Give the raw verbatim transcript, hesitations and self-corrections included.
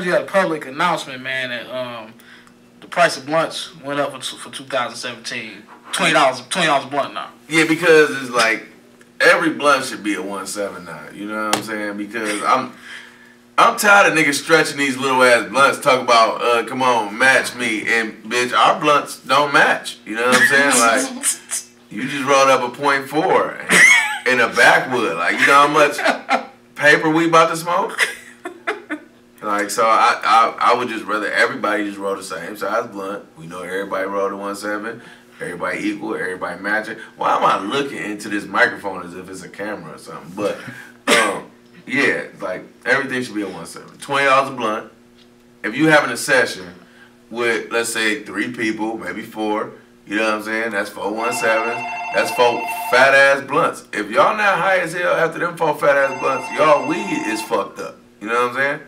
You had a public announcement, man, that um, the price of blunts went up for two thousand seventeen. twenty dollars, twenty dollars a blunt now. Yeah, because it's like every blunt should be a one seventy-nine. You know what I'm saying? Because I'm I'm tired of niggas stretching these little ass blunts. Talk about uh, come on, match me, and bitch, our blunts don't match. You know what I'm saying? Like you just rolled up a point four in a backwood. Like you know how much paper we about to smoke. Like, so I, I I would just rather everybody just roll the same size blunt. We know everybody roll the one seven. Everybody equal. Everybody matching. Why am I looking into this microphone as if it's a camera or something? But, um, yeah, like, everything should be a one seven. twenty dollars a blunt. If you having a session with, let's say, three people, maybe four, you know what I'm saying? That's four one sevens. That's four fat-ass blunts. If y'all not high as hell after them four fat-ass blunts, y'all weed is fucked up. You know what I'm saying?